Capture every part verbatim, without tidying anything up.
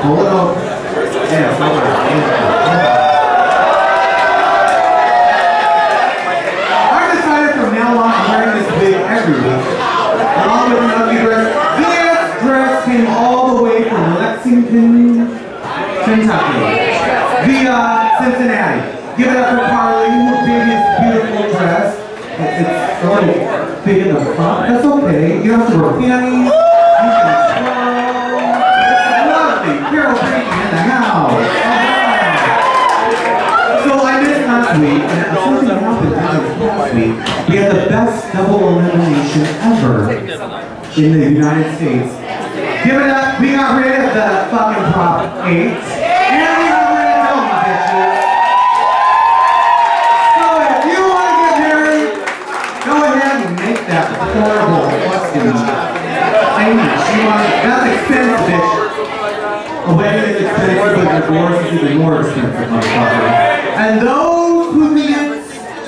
Hold on. Yeah, hold on. I decided from now on I'm wearing this wig every week. And all the ugly dress. This dress came all the way from Lexington, Kentucky. Via Cincinnati. Give it up for Carly, who did this beautiful dress. It's so big in the front. That's okay. You don't have to wear panties. You can Carol Green in the house. Right. So I missed last week, and something happened last week. We had the best double elimination ever in the United States. Give it up. We got rid of the fucking Prop eight. And we got rid of all my bitches. So if you want to get married, go ahead and make that horrible fucking thing. She wants that's expensive, bitch. A wedding is expensive, but divorce is even more expensive, motherfucker. And those who lead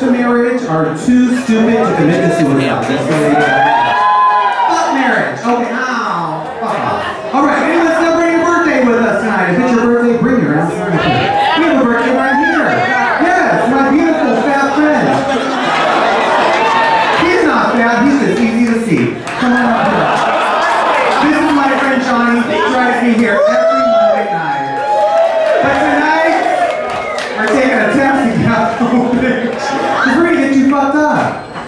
to marriage are too stupid to commit to suicide. That's what they do. Fuck marriage. Okay, ow. Fuck off. All right, anyone celebrating a birthday with us tonight? If it's your birthday, bring your ass. We have a birthday right here. Yes, my beautiful fat friend. He's not fat. He's just easy to see. Come on up here. This is my friend Johnny. He drives me here.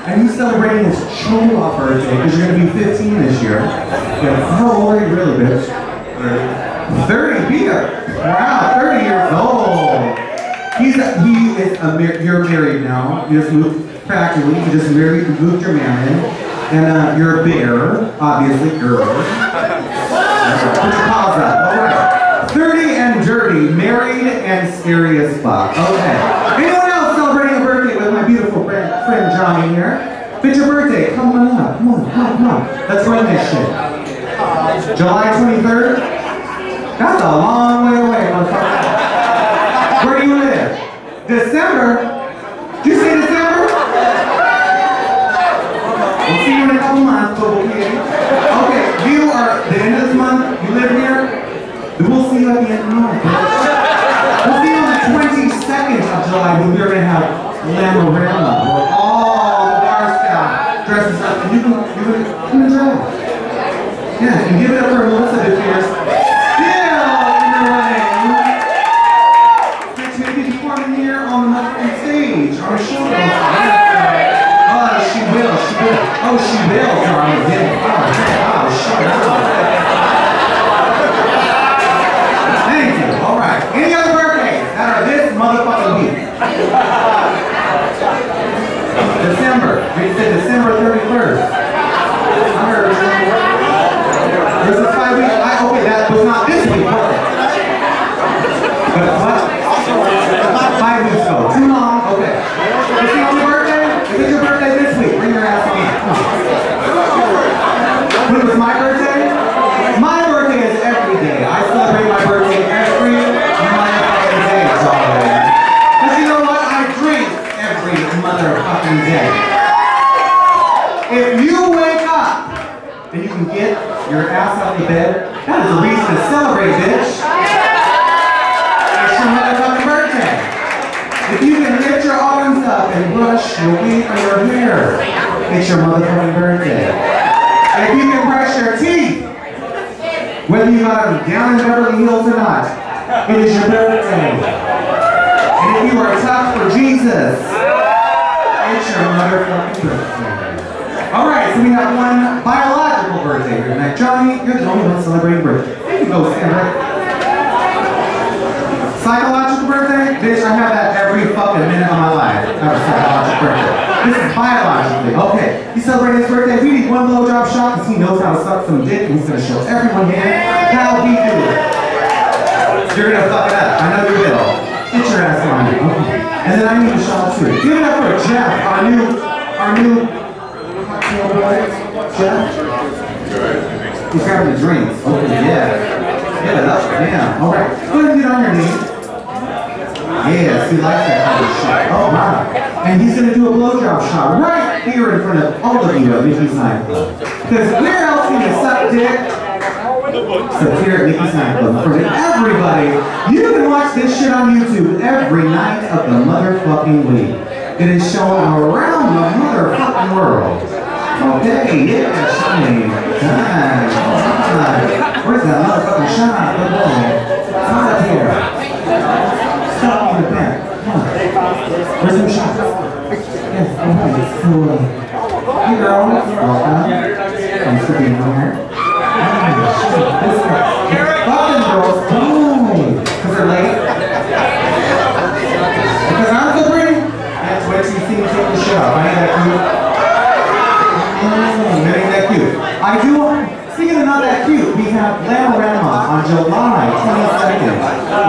And he's celebrating his Chupala birthday because you're going to be fifteen this year. How old are you really, bitch? thirty. Beer. Wow, thirty years old. He's a, he is a mar you're married now. You just moved practically. You just married. You moved your man in, and uh, you're a bear, obviously, girl. All right. Thirty and dirty, married and scary as fuck. Okay. Anyone else celebrating a birthday with my beautiful friend? Friend Johnny here. It's your birthday. Come on up. Come on, come on, come on. Let's run this shit. July twenty-third? That's a long way away, motherfucker. Where do you live? December? Did you say December? We'll see you in a couple months, but we'll be here. Okay, you are at the end of this month. You live here? We'll see you at the end of the month. We'll see you on the twenty-second of July when we're going to have Lamorella. Dresses up, and you can, you can, you can drive. Yeah, and give it up for Melissa DeFierce. Still in the rain. She's performing here on the fucking stage, on the shoulder. Oh, she will, she will. Oh, she will, darling. Yeah. Oh, yeah. Oh, shut up. Thank you. All right. Any other birthdays that are this motherfucking week? December. We said December thirty-first. I heard it. This is five weeks. I hope that was not this week, was it? But what? Not five weeks ago. Too long? Okay. Is it your birthday? Is it your birthday this week? Bring your ass again. When was my birthday? My birthday is every day. I celebrate my birthday every motherfucking day, darling. Because you know what? I drink every motherfucking day. If you wake up and you can get your ass out of bed, that is a reason to celebrate, bitch. It's your motherfucking birthday. If you can lift your arms up and brush your wig or your hair, it's your motherfucking birthday. And if you can brush your teeth, whether you are down in Beverly Hills or not, it is your birthday. And if you are tough for Jesus, it's your motherfucking birthday. Alright, so we have one biological birthday here tonight. Johnny, you're the only one celebrating birthday. You can go stand right. Psychological birthday? Bitch, I have that every fucking minute of my life. I have a psychological birthday. This is biologically. Okay, you celebrate his birthday. We need one blowjob shot because he knows how to suck some dick and he's going to show everyone here how we do it. You're going to fuck it up. I know you will. Get your ass on it. Okay. And then I need a shot too. Give it up for Jeff, our new, our new, Jeff? He's grabbing the drinks. Oh, yeah. Get it up. Damn. Alright. Go ahead and get on your knees. Yes, he likes that kind of shit. Oh, wow. And he's going to do a blowjob shot right here in front of all of you at Micky's Nightclub. Because where else can you suck dick So here at Micky's Nightclub, for everybody, you can watch this shit on YouTube every night of the motherfucking week. It is shown around the motherfucking world. Okay, yeah, shine, time, time. Where's that motherfucking shine? Come on, out of here. Stop on the back. Come on. Where's some shots? Yes, okay. So, uh, hey girl, welcome. I'm sitting here. Fucking girls, boom! Because they're late. Because I'm so pretty. That's why you see me take the shit off. I ain't that cute. Mm, that ain't that cute. I do want, speaking of not that cute, we have Lamarama on July twenty-second,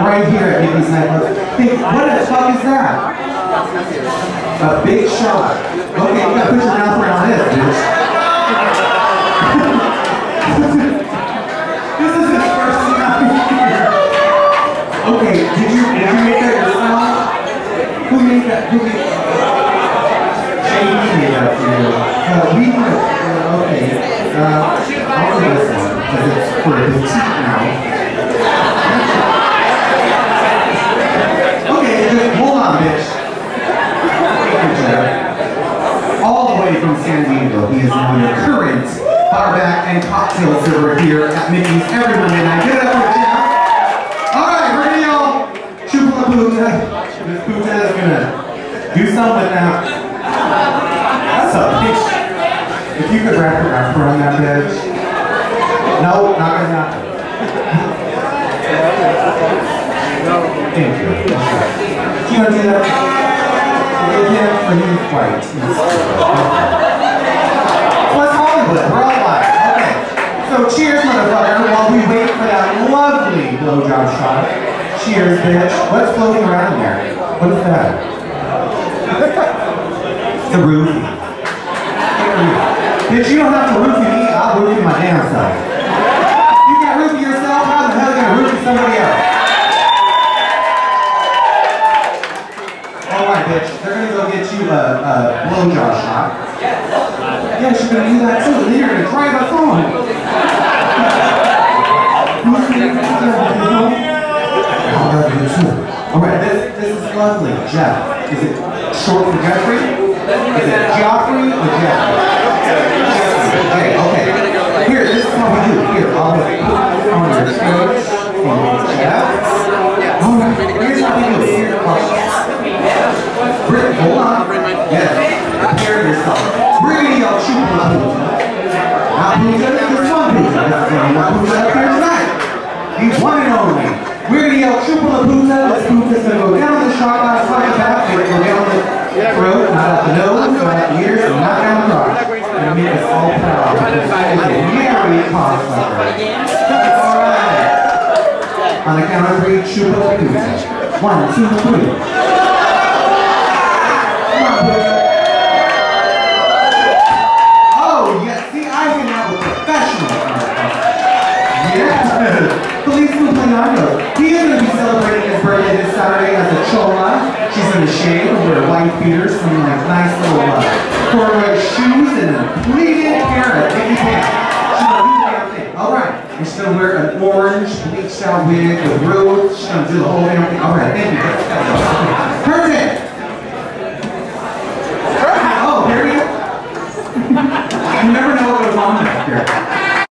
right here at Micky's Nightclub. Think, what the fuck is that? A big shot. Okay, you gotta put your mouth around this, bitch. Okay, did you, did you make that yourself? Who made that? Who made that? Jamie made that for you. Uh, we know. Uh, okay. Uh, I'll do this one, because it's for a boutique now. Okay, just hold on, bitch. All the way from San Diego, he is now your current barback and cocktail server here at Micky's every Monday night. Get up with Jeff. Chupala Pooja, Miz Pooja is gonna do something now. That's a bitch. If you could wrap your wrapper on that bitch. No, not gonna happen. Thank you. You gonna do that? Give him a new fight. What's Hollywood? We're all live. Okay. So cheers, motherfucker, while we wait for that lovely blowjob shot. Cheers, bitch. What's floating around there? What is that? It's a roofie. Bitch, you don't have to roofie me. I'll roofie my damn self. You can't roofie yourself. How the hell are you gonna roofie somebody else? All right, bitch. They're gonna go get you a, a blowjob shot. Yeah, she's gonna do that too. Then you're gonna drive us home. Alright, this, this is lovely. Jeff. Is it short for Jeffrey? Is it Joffrey or Jeffrey? Okay, okay. Here, this is how we do. Here, I'll put it on your stage. Jeff. Alright, here's how we do it. Here, oh. Britt, hold on. Yes. Prepare yourself. We're gonna yell Chupala Pooja. This one Pooja. That's the one Pooja up here tonight. The one and only. We're gonna yell Chupala Pooja. Let's move this and go down the shot, not slide back, we're gonna go down the throat, not up the nose, not up the ears, and not down the rock. And make us all proud because that is a merry cocksucker. Alright. On the count of three, Chupala Pooja. One, two, three. Come on, Pooja. Oh yes, see I can have a professional. Yeah. Please complete on those. He is going to be celebrating his birthday this Saturday as a chola. She's in a shade with her white feeders, some like nice little uh, corduroy shoes and a pleated hair. She's gonna do that thing. All right. And she's gonna wear an orange bleached out wig with roots. She's gonna do the whole damn thing. All right. Thank you. Perfect. Oh, there you go. You never know what goes on back here.